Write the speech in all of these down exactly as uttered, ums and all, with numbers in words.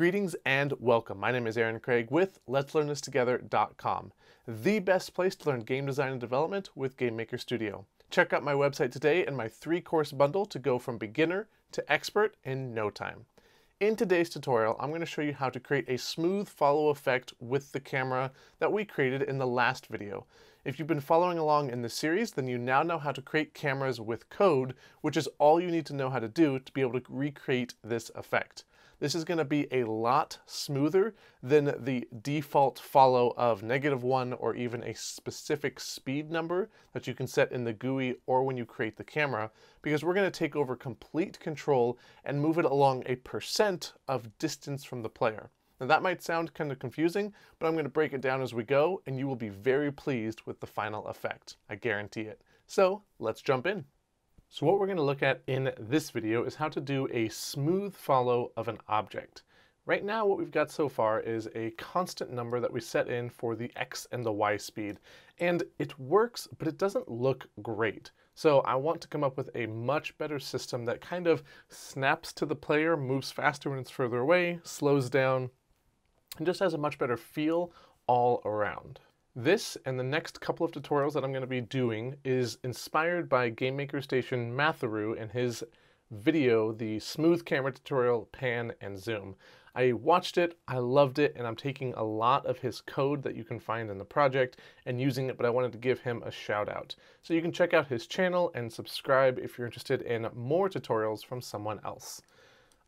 Greetings and welcome. My name is Aaron Craig with Let's Learn This Together dot com, the best place to learn game design and development with GameMaker Studio. Check out my website today and my three-course bundle to go from beginner to expert in no time. In today's tutorial, I'm going to show you how to create a smooth follow effect with the camera that we created in the last video. If you've been following along in the series, then you now know how to create cameras with code, which is all you need to know how to do to be able to recreate this effect. This is going to be a lot smoother than the default follow of negative one or even a specific speed number that you can set in the G U I or when you create the camera, because we're going to take over complete control and move it along a percent of distance from the player. Now that might sound kind of confusing, but I'm going to break it down as we go, and you will be very pleased with the final effect. I guarantee it. So let's jump in. So what we're going to look at in this video is how to do a smooth follow of an object. Right now what we've got so far is a constant number that we set in for the X and the Y speed. And it works, but it doesn't look great. So I want to come up with a much better system that kind of snaps to the player, moves faster when it's further away, slows down, and just has a much better feel all around. This and the next couple of tutorials that I'm going to be doing is inspired by GameMaker Station Matharu and his video, the smooth camera tutorial, pan and zoom. I watched it, I loved it, and I'm taking a lot of his code that you can find in the project and using it, but I wanted to give him a shout out. So you can check out his channel and subscribe if you're interested in more tutorials from someone else.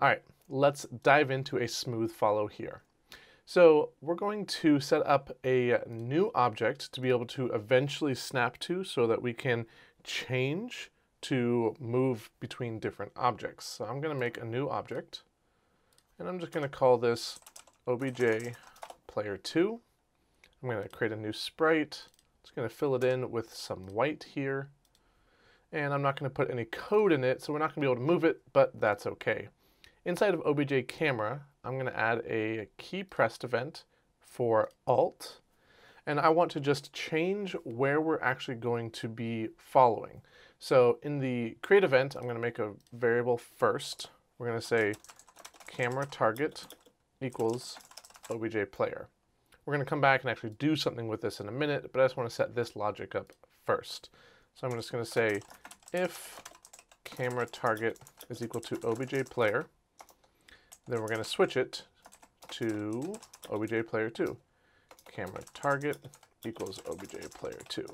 All right, let's dive into a smooth follow here. So we're going to set up a new object to be able to eventually snap to so that we can change to move between different objects. So I'm going to make a new object, and I'm just going to call this obj player two. I'm going to create a new sprite. It's going to fill it in with some white here, and I'm not going to put any code in it, so we're not going to be able to move it, but that's okay. Inside of obj camera, I'm going to add a key pressed event for alt, and I want to just change where we're actually going to be following. So in the create event, I'm going to make a variable first. We're going to say camera target equals obj player. We're going to come back and actually do something with this in a minute, but I just want to set this logic up first. So I'm just going to say if camera target is equal to obj player, then we're going to switch it to obj player two. Camera target equals obj player two.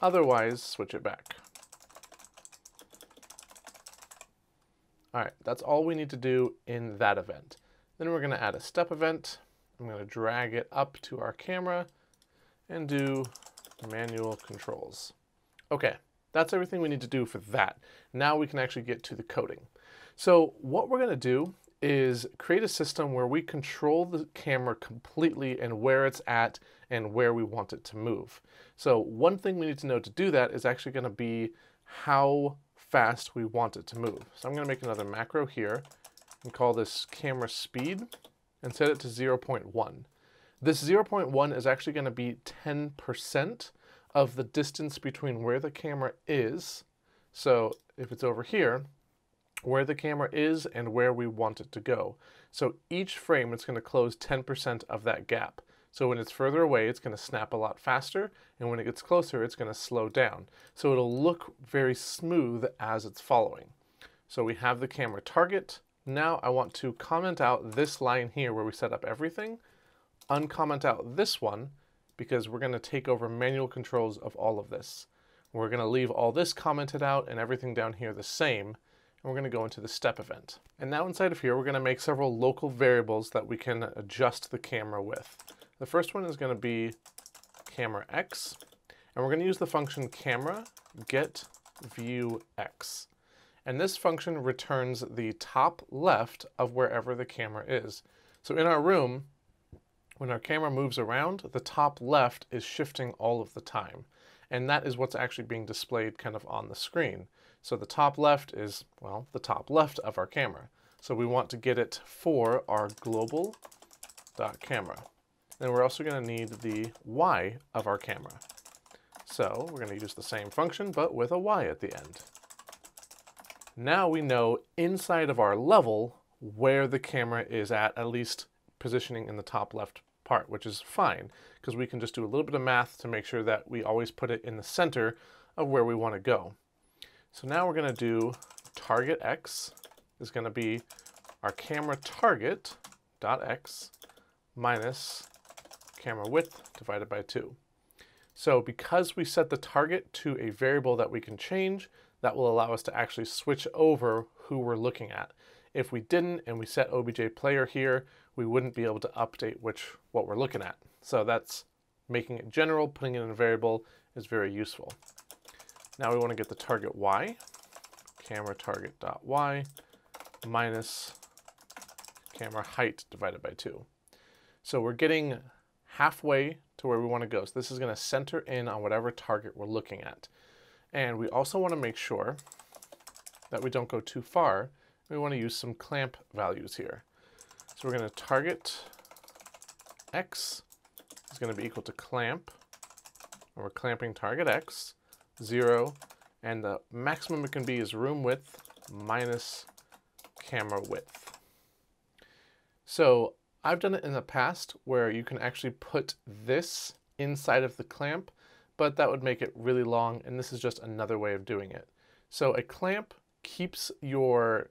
Otherwise, switch it back. All right, that's all we need to do in that event. Then we're going to add a step event. I'm going to drag it up to our camera and do manual controls. Okay, that's everything we need to do for that. Now we can actually get to the coding. So what we're going to do is create a system where we control the camera completely and where it's at and where we want it to move. So one thing we need to know to do that is actually going to be how fast we want it to move. So I'm going to make another macro here and call this camera speed and set it to zero point one. This zero point one is actually going to be ten percent of the distance between where the camera is. So if it's over here, where the camera is and where we want it to go. So each frame, it's going to close ten percent of that gap. So when it's further away, it's going to snap a lot faster, and when it gets closer, it's going to slow down. So it'll look very smooth as it's following. So we have the camera target. Now I want to comment out this line here where we set up everything, uncomment out this one, because we're going to take over manual controls of all of this. We're going to leave all this commented out and everything down here the same. We're going to go into the step event. And now inside of here, we're going to make several local variables that we can adjust the camera with. The first one is going to be camera X, and we're going to use the function camera get view X. And this function returns the top left of wherever the camera is. So in our room, when our camera moves around, the top left is shifting all of the time. And that is what's actually being displayed kind of on the screen. So the top left is, well, the top left of our camera. So we want to get it for our global.camera. Then we're also going to need the Y of our camera. So we're going to use the same function, but with a Y at the end. Now we know inside of our level where the camera is at, at least positioning in the top left part, which is fine because we can just do a little bit of math to make sure that we always put it in the center of where we want to go. So now we're going to do target X is going to be our camera target dot X minus camera width divided by two. So because we set the target to a variable that we can change, that will allow us to actually switch over who we're looking at. If we didn't and we set obj player here, we wouldn't be able to update which what we're looking at. So that's making it general, putting it in a variable is very useful. Now we want to get the target Y, camera target dot Y minus camera height divided by two. So we're getting halfway to where we want to go. So this is going to center in on whatever target we're looking at. And we also want to make sure that we don't go too far. We want to use some clamp values here. So we're going to target X is going to be equal to clamp, and we're clamping target X, zero, and the maximum it can be is room width minus camera width. So I've done it in the past where you can actually put this inside of the clamp, but that would make it really long, and this is just another way of doing it. So a clamp keeps your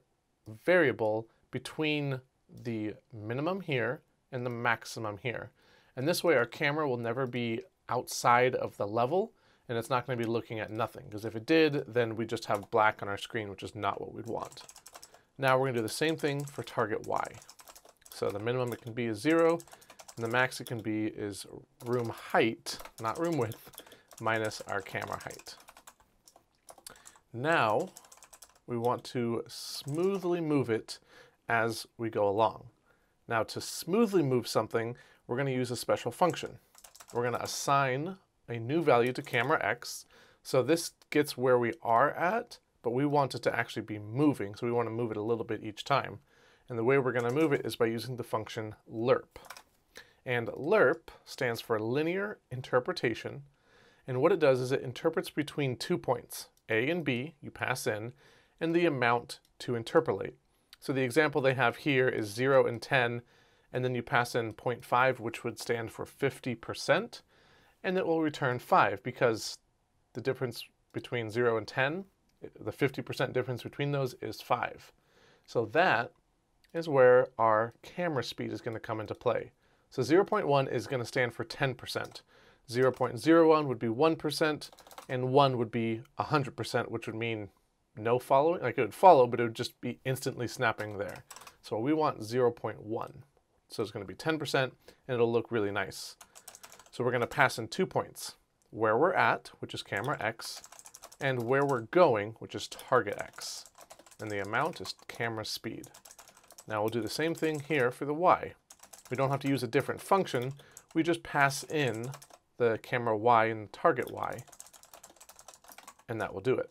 variable between the minimum here and the maximum here. And this way our camera will never be outside of the level, and it's not going to be looking at nothing, because if it did, then we just have black on our screen, which is not what we'd want. Now we're going to do the same thing for target Y. So the minimum it can be is zero, and the max it can be is room height, not room width, minus our camera height. Now we want to smoothly move it as we go along. Now to smoothly move something, we're going to use a special function. We're going to assign a new value to camera X. So this gets where we are at, but we want it to actually be moving. So we want to move it a little bit each time. And the way we're going to move it is by using the function lerp. And lerp stands for linear interpretation. And what it does is it interprets between two points, A and B, you pass in, and the amount to interpolate. So the example they have here is zero and ten, and then you pass in zero point five, which would stand for fifty percent, and it will return five, because the difference between zero and ten, the fifty percent difference between those is five. So that is where our camera speed is going to come into play. So zero point one is going to stand for ten percent, zero point zero one would be one percent, and one would be one hundred percent, which would mean no following, like it would follow, but it would just be instantly snapping there. So we want zero point one. So it's going to be ten percent, and it'll look really nice. So we're going to pass in two points, where we're at, which is camera X, and where we're going, which is target X. And the amount is camera speed. Now we'll do the same thing here for the Y. We don't have to use a different function. We just pass in the camera Y and the target Y, and that will do it.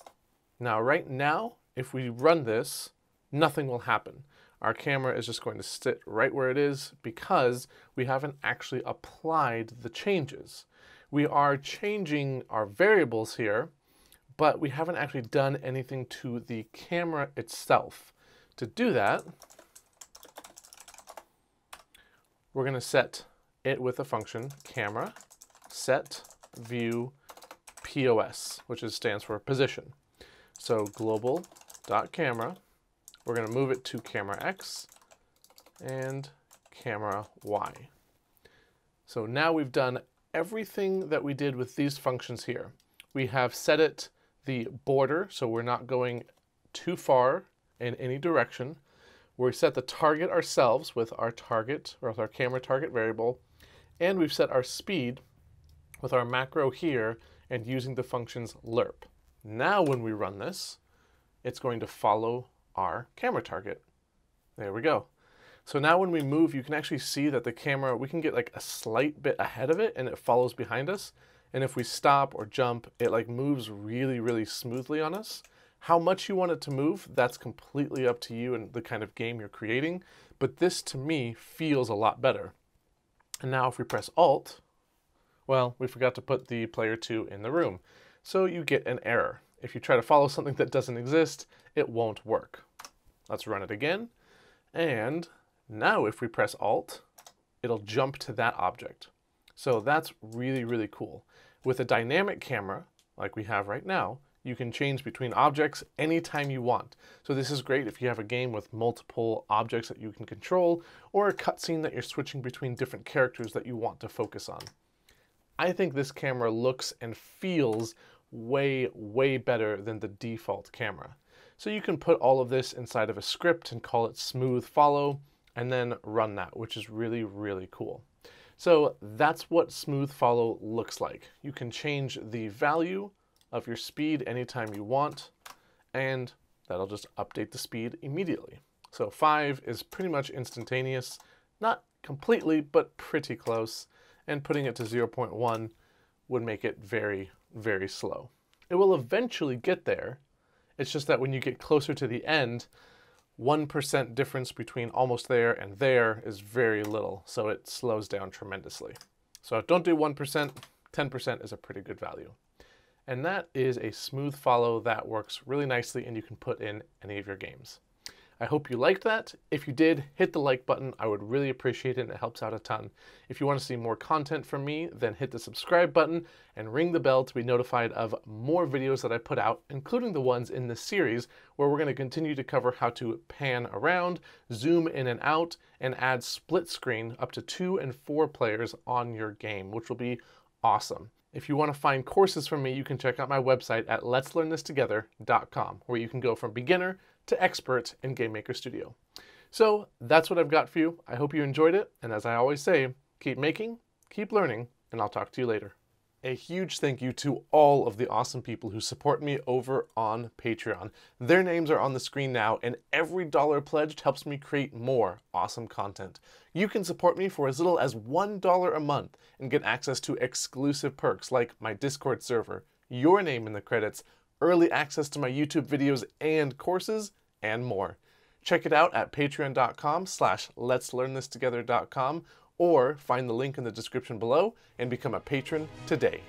Now, right now, if we run this, nothing will happen. Our camera is just going to sit right where it is because we haven't actually applied the changes. We are changing our variables here, but we haven't actually done anything to the camera itself. To do that, we're going to set it with a function camera set view P O S, which is, stands for position. So global.camera, we're going to move it to camera X and camera Y. So now we've done everything that we did with these functions here. We have set it the border, so we're not going too far in any direction. We set the target ourselves with our target, or with our camera target variable, and we've set our speed with our macro here and using the functions lerp. Now when we run this, it's going to follow our camera target. There we go. So now when we move, you can actually see that the camera, we can get like a slight bit ahead of it and it follows behind us. And if we stop or jump, it like moves really, really smoothly on us. How much you want it to move, that's completely up to you and the kind of game you're creating. But this to me feels a lot better. And now if we press Alt, well, we forgot to put the player two in the room. So you get an error. If you try to follow something that doesn't exist, it won't work. Let's run it again. And now if we press Alt, it'll jump to that object. So that's really, really cool. With a dynamic camera, like we have right now, you can change between objects anytime you want. So this is great if you have a game with multiple objects that you can control, or a cutscene that you're switching between different characters that you want to focus on. I think this camera looks and feels way, way better than the default camera. So you can put all of this inside of a script and call it Smooth Follow, and then run that, which is really, really cool. So that's what Smooth Follow looks like. You can change the value of your speed anytime you want, and that'll just update the speed immediately. So five is pretty much instantaneous, not completely, but pretty close, and putting it to zero point one would make it very, very slow. It will eventually get there. It's just that when you get closer to the end, one percent difference between almost there and there is very little, so it slows down tremendously. So don't do one percent, ten percent is a pretty good value. And that is a smooth follow that works really nicely and you can put in any of your games. I hope you liked that. If you did, hit the like button. I would really appreciate it and it helps out a ton. If you want to see more content from me, then hit the subscribe button and ring the bell to be notified of more videos that I put out, including the ones in this series where we're going to continue to cover how to pan around, zoom in and out, and add split screen up to two and four players on your game, which will be awesome. If you want to find courses from me, you can check out my website at Let's Learn This Together dot com, where you can go from beginner to expert in GameMaker Studio. So that's what I've got for you. I hope you enjoyed it. And as I always say, keep making, keep learning, and I'll talk to you later. A huge thank you to all of the awesome people who support me over on Patreon. Their names are on the screen now, and every dollar pledged helps me create more awesome content. You can support me for as little as one dollar a month and get access to exclusive perks like my Discord server, your name in the credits, early access to my YouTube videos and courses, and more. Check it out at patreon dot com slash Let's Learn This Together dot com, or find the link in the description below and become a patron today.